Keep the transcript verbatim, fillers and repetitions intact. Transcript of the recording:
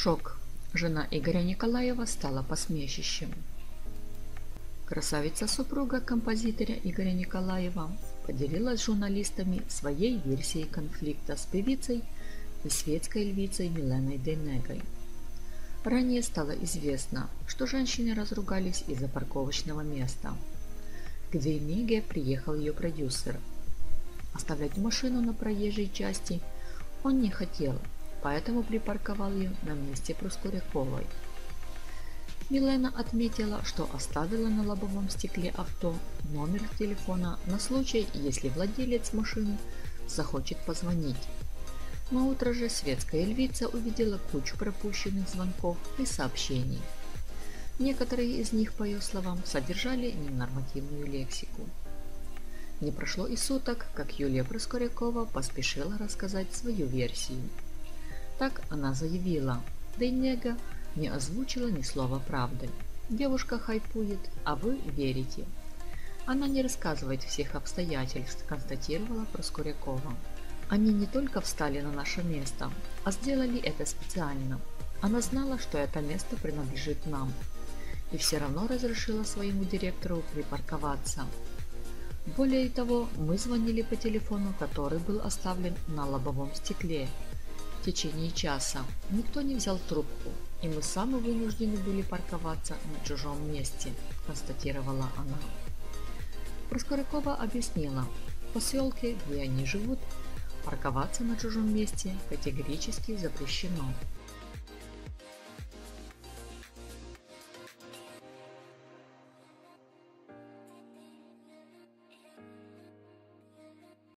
Шок. Жена Игоря Николаева стала посмешищем. Красавица-супруга композитора Игоря Николаева поделилась с журналистами своей версией конфликта с певицей и светской львицей Миленой Дейнегой. Ранее стало известно, что женщины разругались из-за парковочного места. К Дейнеге приехал ее продюсер. Оставлять машину на проезжей части он не хотел, поэтому припарковал ее на месте Проскуряковой. Милена отметила, что оставила на лобовом стекле авто номер телефона на случай, если владелец машины захочет позвонить. Наутро же светская львица увидела кучу пропущенных звонков и сообщений. Некоторые из них, по ее словам, содержали ненормативную лексику. Не прошло и суток, как Юлия Проскурякова поспешила рассказать свою версию. Так она заявила: «Дейнега не озвучила ни слова правды. Девушка хайпует, а вы верите. Она не рассказывает всех обстоятельств», – констатировала Проскурякова. «Они не только встали на наше место, а сделали это специально. Она знала, что это место принадлежит нам, и все равно разрешила своему директору припарковаться. Более того, мы звонили по телефону, который был оставлен на лобовом стекле. В течение часа никто не взял трубку, и мы сами вынуждены были парковаться на чужом месте», – констатировала она. Проскурякова объяснила: в поселке, где они живут, парковаться на чужом месте категорически запрещено.